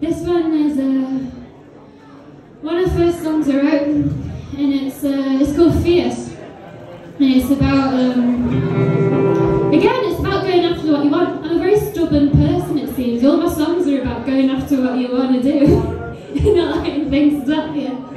This one is one of the first songs I wrote, and it's called Fierce, and it's about again, it's about going after what you want. I'm a very stubborn person, it seems. All my songs are about going after what you want to do, not letting things stop you.